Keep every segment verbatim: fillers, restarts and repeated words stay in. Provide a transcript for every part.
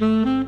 Music.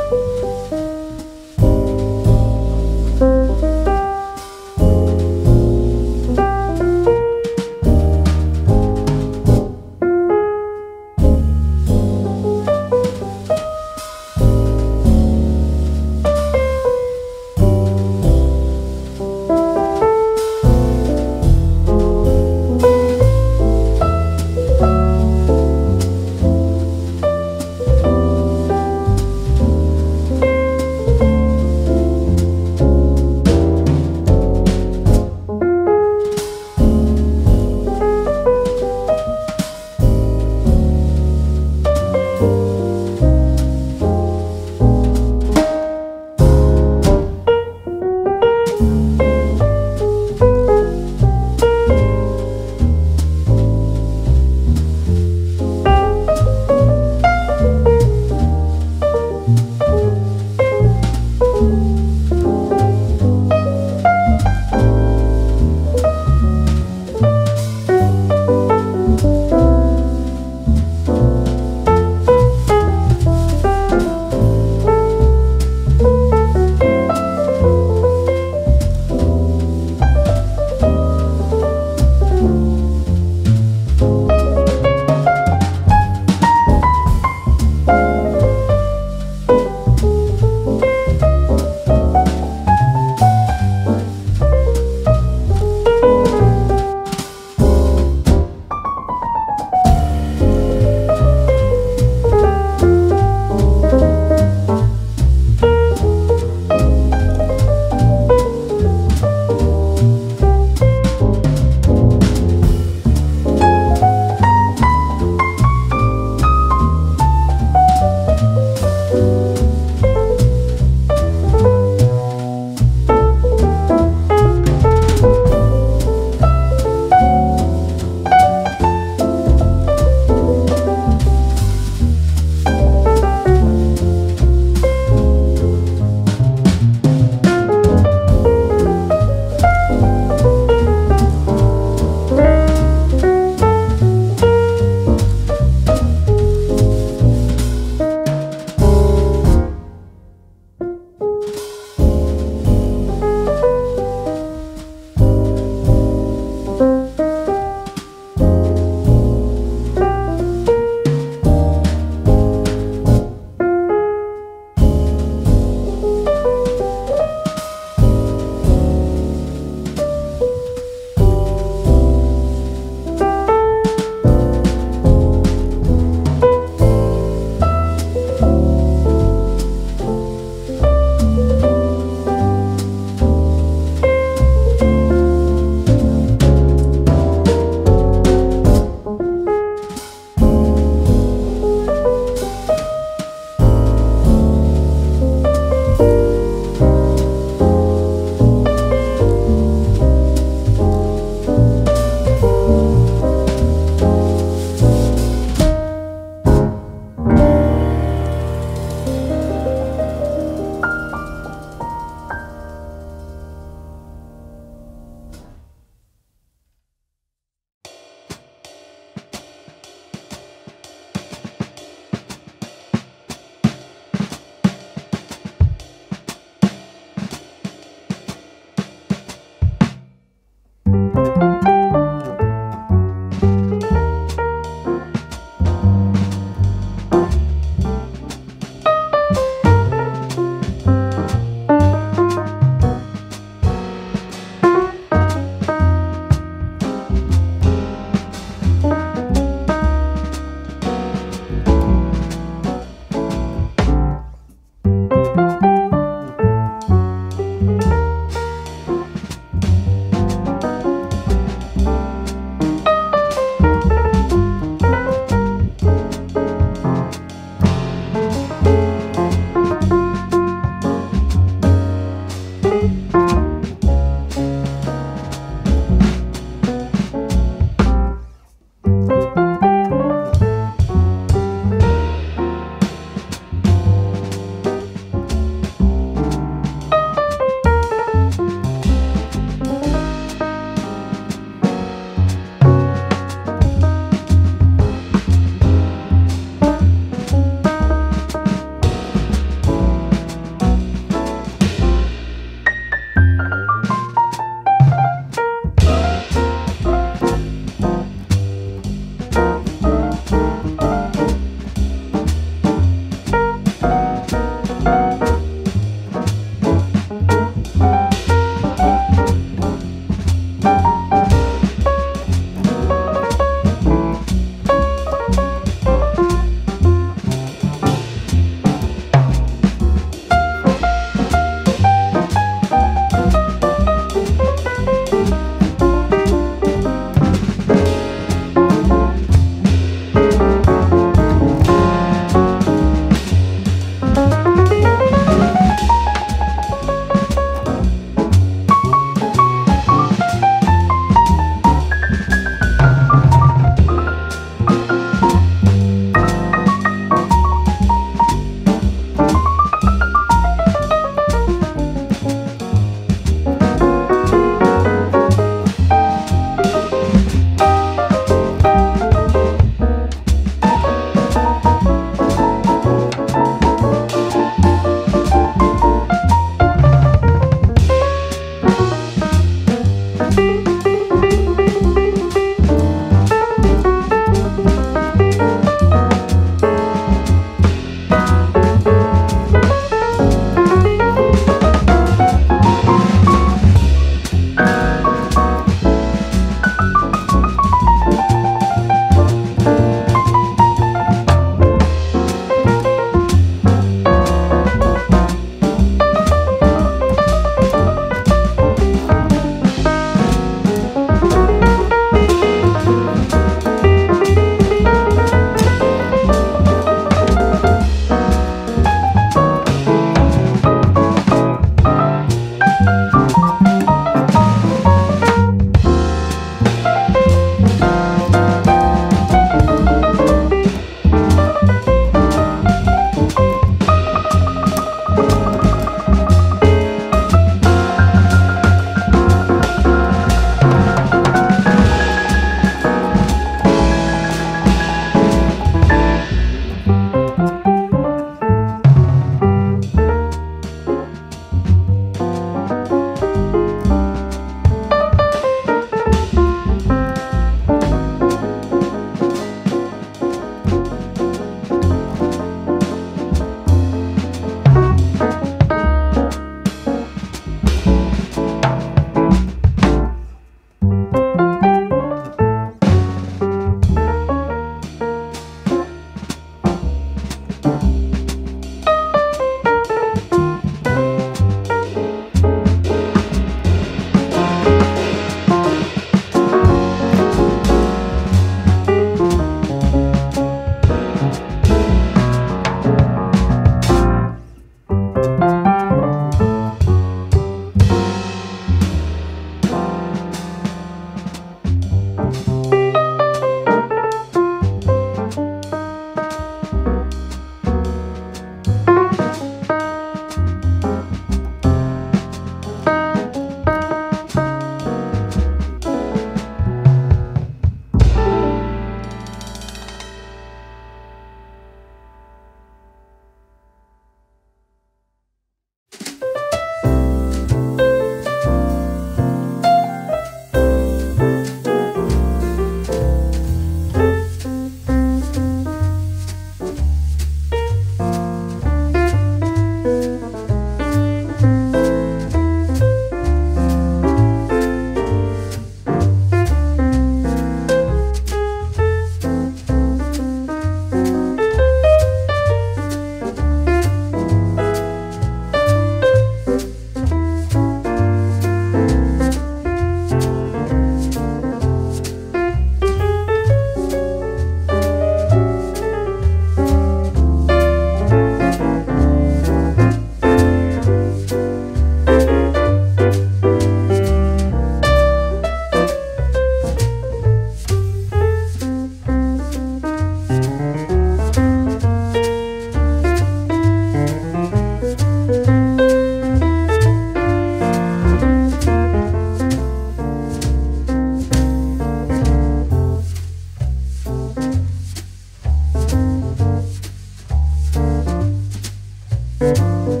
Music.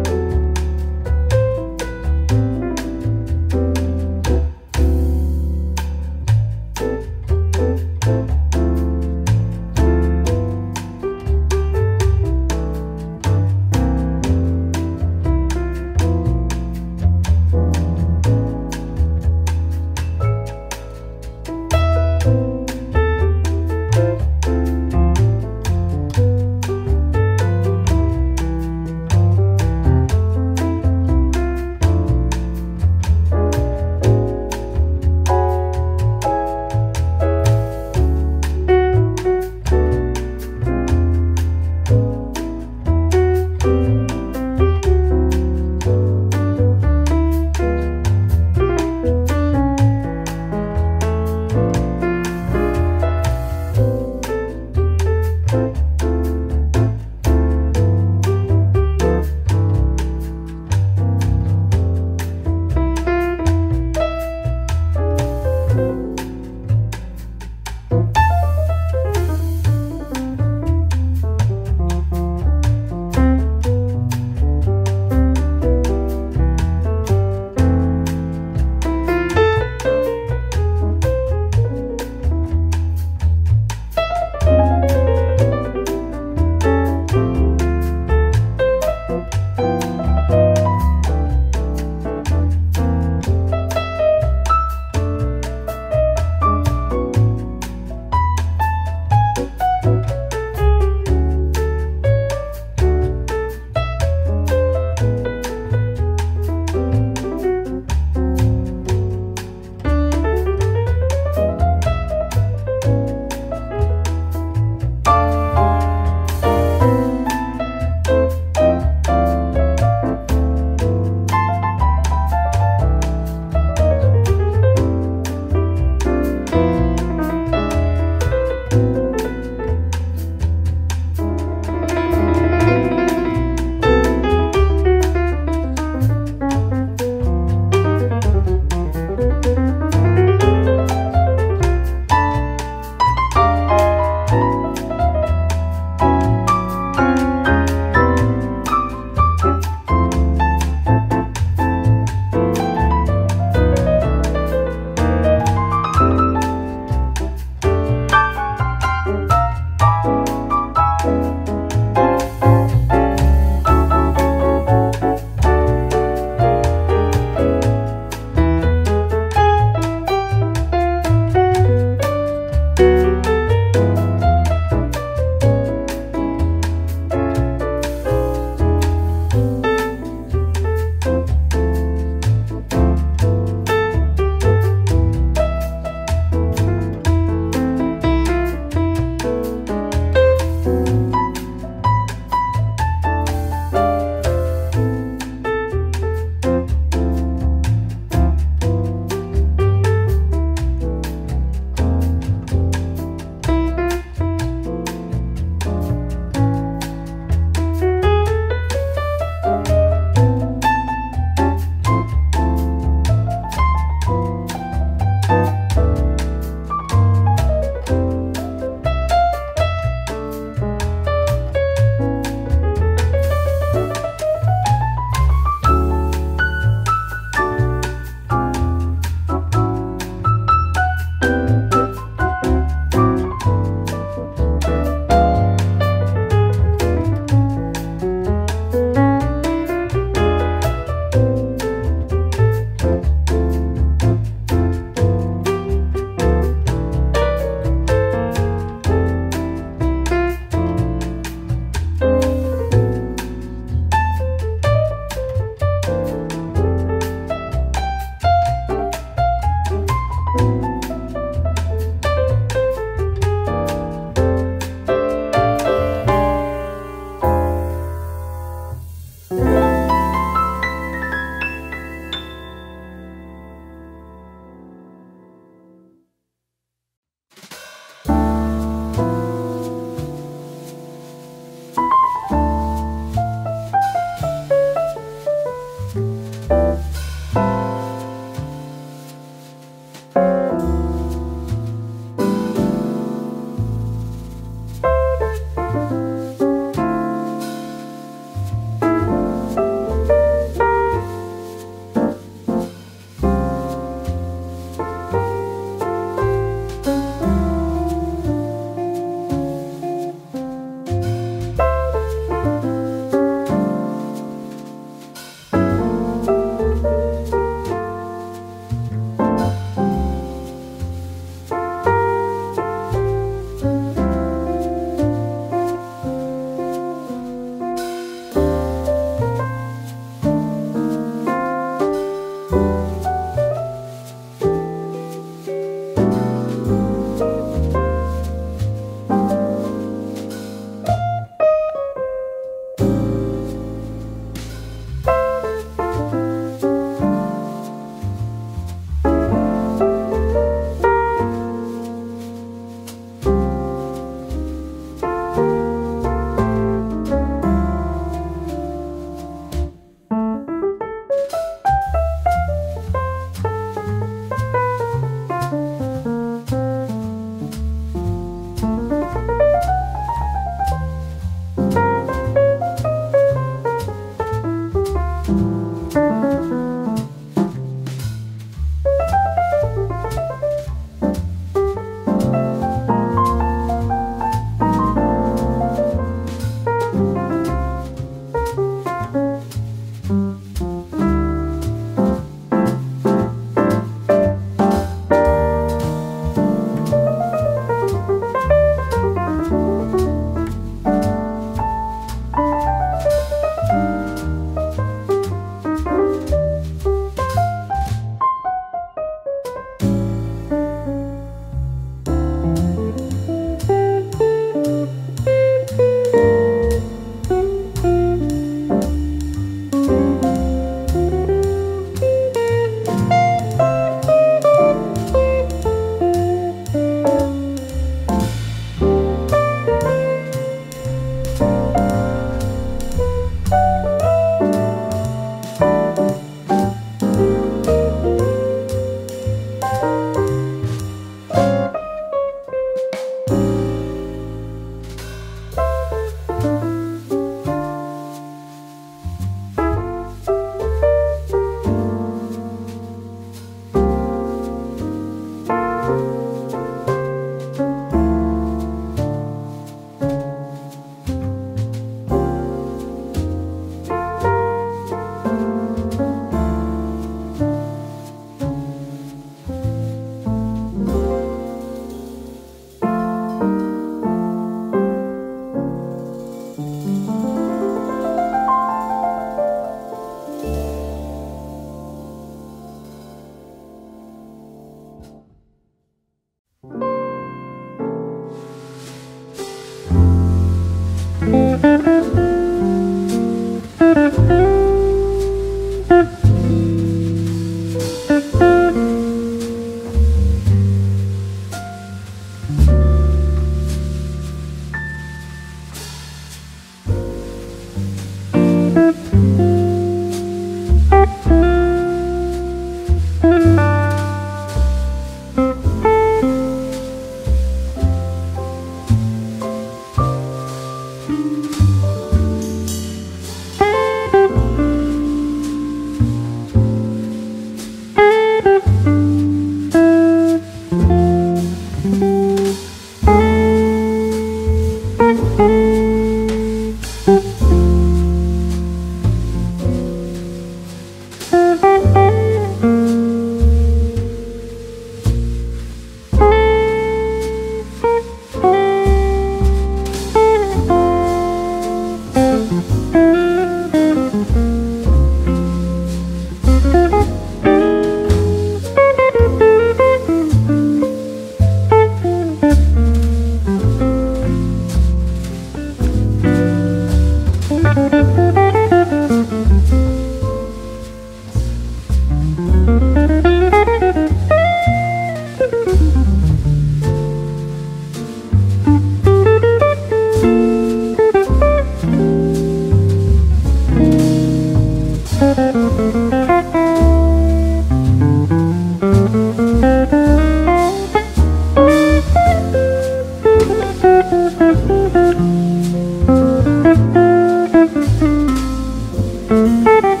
You.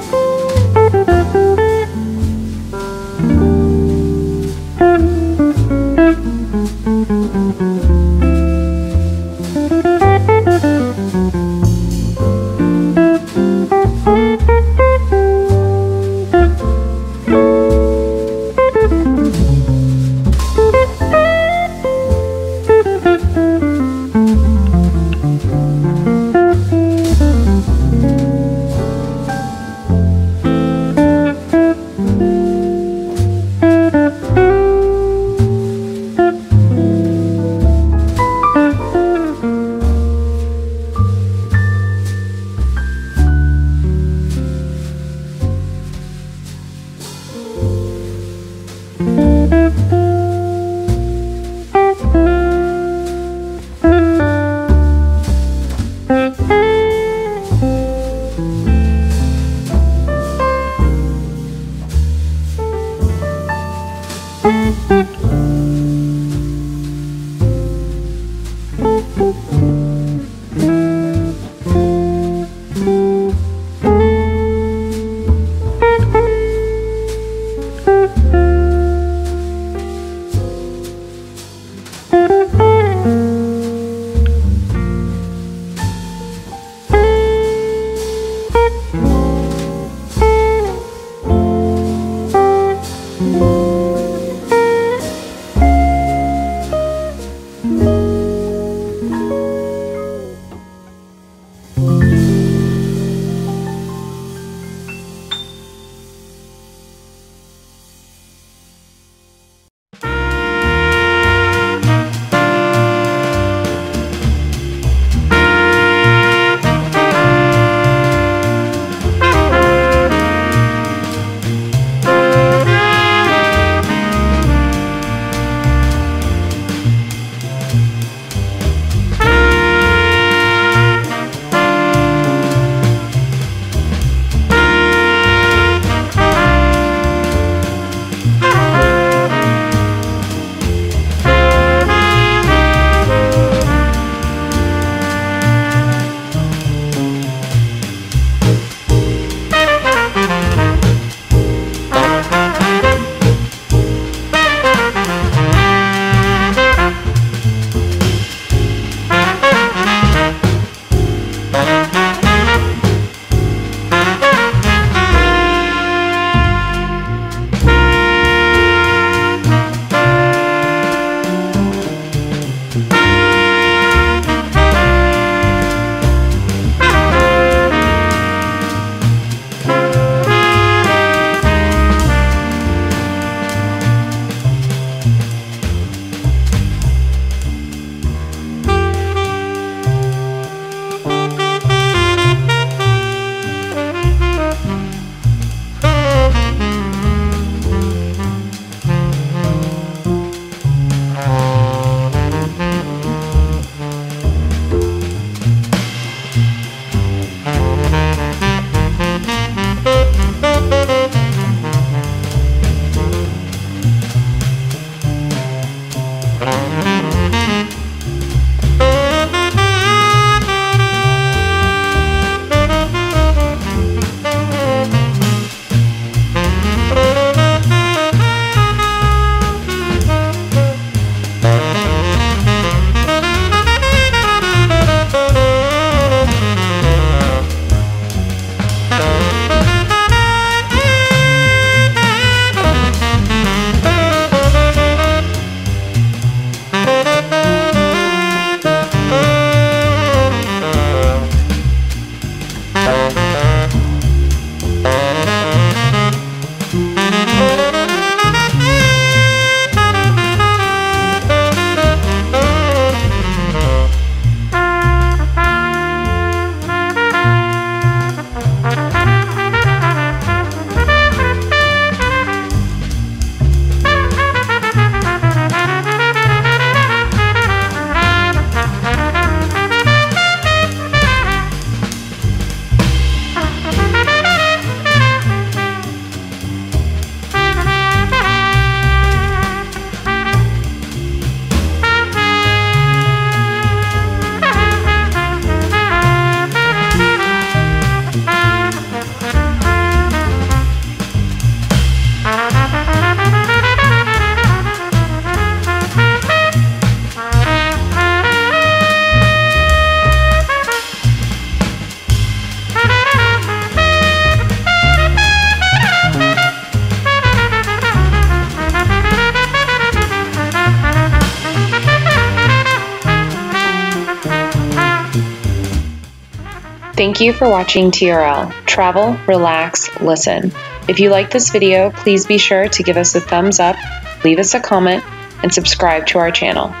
Thank you for watching T R L. Travel, relax, listen. If you like this video, please be sure to give us a thumbs up, leave us a comment, and subscribe to our channel.